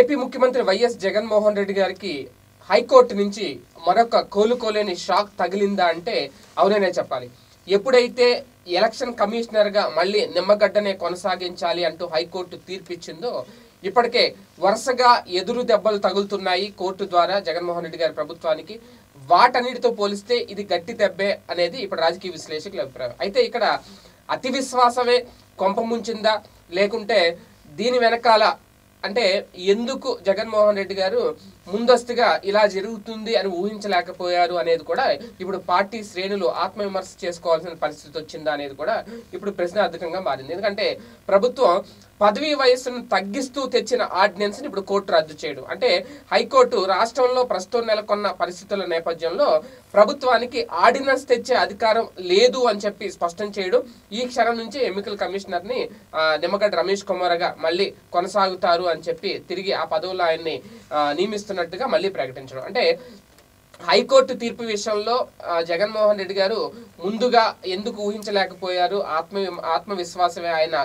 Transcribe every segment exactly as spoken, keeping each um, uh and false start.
AP ముఖ్యమంత్రి YS Jagan Mohan Reddy గారికి high court నుంచి మరొక కోలుకోలేని షాక్ తగిలిందా అంటే అవుననే చెప్పాలి. ఎప్పుడైతే ఎలక్షన్ కమిషనర్ గా మళ్ళీ నిమ్మగడ్డనే కొనసాగించాలి అంటూ హైకోర్టు తీర్పిచ్చిందో ఇప్పటికే వరుసగా ఎదురు దెబ్బలు తగులుతున్నాయి కోర్టు ద్వారా జగన్ మోహన్ రెడ్డి గారి ప్రభుత్వానికి. వాటన్నిటితో పోలిస్తే ఇది గట్టి దెబ్బే అనేది ఇప్పుడు రాజకీయ విశ్లేషకుల అభిప్రాయం. అయితే ఇక్కడ అతి విశ్వాసమే కొంపముంచిందా లేకుంటే దీని వెనకాల అంటే ఎందుకు జగన్మోహన్ రెడ్డి గారు ముందస్తుగా ఇలా జరుగుతుంది అని ఊహించలేకపోయారు అనేది కూడా ఇప్పుడు పార్టీ శ్రేణులు ఆత్మవిమర్శ చేసుకోవాల్సిన పరిస్థితి వచ్చిందా అనేది కూడా ఇప్పుడు ప్రశ్నార్థకంగా మారింది. ఎందుకంటే ప్రభుత్వం పదవీ వయస్సును తగ్గిస్తూ తెచ్చిన ఆర్డినెన్స్ని ఇప్పుడు కోర్టు రద్దు చేయడం అంటే హైకోర్టు రాష్ట్రంలో ప్రస్తుతం నెలకొన్న పరిస్థితుల నేపథ్యంలో ప్రభుత్వానికి ఆర్డినెన్స్ తెచ్చే అధికారం లేదు అని చెప్పి స్పష్టం చేయడం ఈ క్షణం నుంచి ఎన్నికల కమిషనర్ని నిమ్మగడ్డ రమేష్ కుమార్గా మళ్ళీ కొనసాగుతారు అని చెప్పి తిరిగి ఆ పదవులు ఆయన్ని నియమిస్తున్నట్టుగా మళ్ళీ ప్రకటించడం. అంటే హైకోర్టు తీర్పు విషయంలో జగన్మోహన్ రెడ్డి గారు ముందుగా ఎందుకు ఊహించలేకపోయారు, ఆత్మ ఆత్మవిశ్వాసమే ఆయన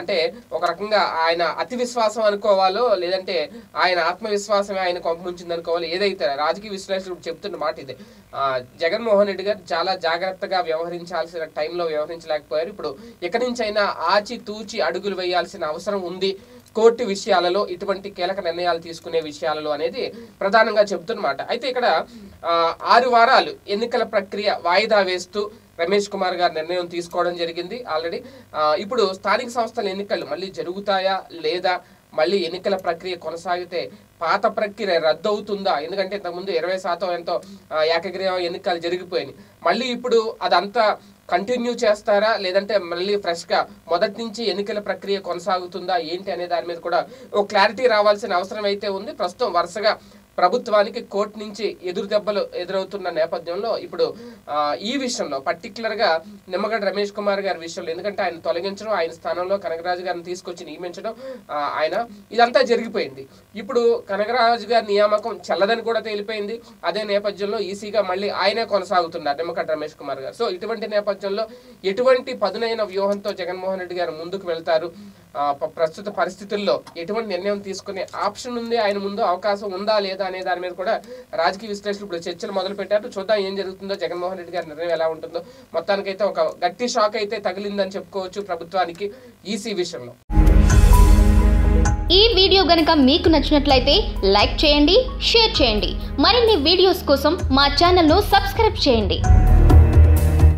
అంటే ఒక రకంగా ఆయన అతి విశ్వాసం అనుకోవాలో లేదంటే ఆయన ఆత్మవిశ్వాసమే ఆయన కొంపముంచింది అనుకోవాలి. ఏదైతే రాజకీయ విశ్లేషకులు చెప్తున్న మాట ఇదే, జగన్మోహన్ రెడ్డి గారు చాలా జాగ్రత్తగా వ్యవహరించాల్సిన టైంలో వ్యవహరించలేకపోయారు. ఇప్పుడు ఎక్కడి నుంచి అయినా ఆచి తూచి అడుగులు వేయాల్సిన అవసరం ఉంది కోర్టు విషయాలలో, ఇటువంటి కీలక నిర్ణయాలు తీసుకునే విషయాలలో అనేది ప్రధానంగా చెబుతున్నమాట. అయితే ఇక్కడ ఆరు వారాలు ఎన్నికల ప్రక్రియ వాయిదా వేస్తూ రమేష్ కుమార్ గారు నిర్ణయం తీసుకోవడం జరిగింది ఆల్రెడీ. ఇప్పుడు స్థానిక సంస్థల ఎన్నికలు మళ్ళీ జరుగుతాయా లేదా, మళ్ళీ ఎన్నికల ప్రక్రియ కొనసాగితే పాత ప్రక్రియ రద్దు అవుతుందా? ఎందుకంటే ఇంతకుముందు ఇరవై శాతం ఎంతో ఏకగ్రీవ ఎన్నికలు జరిగిపోయినాయి. మళ్ళీ ఇప్పుడు అదంతా కంటిన్యూ చేస్తారా లేదంటే మళ్ళీ ఫ్రెష్గా మొదటి నుంచి ఎన్నికల ప్రక్రియ కొనసాగుతుందా ఏంటి అనే దాని మీద కూడా ఓ క్లారిటీ రావాల్సిన అవసరం అయితే ఉంది. ప్రస్తుతం వరుసగా ప్రభుత్వానికి కోర్టు నుంచి ఎదురు దెబ్బలు ఎదురవుతున్న నేపథ్యంలో ఇప్పుడు ఈ విషయంలో పర్టికులర్గా నిమ్మగడ్డ రమేష్ కుమార్ గారి విషయంలో, ఎందుకంటే ఆయన తొలగించడం, ఆయన స్థానంలో కనకరాజు గారిని తీసుకొచ్చి నియమించడం, ఆయన ఇదంతా జరిగిపోయింది. ఇప్పుడు కనకరాజు గారి నియామకం చెల్లదని కూడా తేలిపోయింది. అదే నేపథ్యంలో ఈసీగా మళ్ళీ ఆయనే కొనసాగుతున్నారు నిమ్మగడ్డ రమేష్ కుమార్ గారు. సో ఇటువంటి నేపథ్యంలో ఎటువంటి పదునైన వ్యూహంతో జగన్మోహన్ రెడ్డి గారు ముందుకు వెళ్తారు, ప్రస్తుత పరిస్థితుల్లో ఎటువంటి నిర్ణయం తీసుకునే ఆప్షన్ ఉంది, ఆయన ముందు అవకాశం ఉందా లేదా అనే దాని మీద కూడా రాజకీయ విశ్లేషకులు ఇప్పుడు చర్చలు మొదలు పెట్టారు. చూద్దాం ఏం జరుగుతుందో, జగన్మోహన్ రెడ్డి గారి నిర్ణయం ఎలా ఉంటుందో. మొత్తానికైతే ఒక గట్టి షాక్ అయితే తగిలిందని చెప్పుకోవచ్చు ప్రభుత్వానికి ఈసీ విషయంలో. ఈ వీడియో గనుక మీకు నచ్చినట్లయితే లైక్ చేయండి, షేర్ చేయండి. మరిన్ని వీడియోస్ కోసం మా ఛానల్ను సబ్స్క్రైబ్ చేయండి.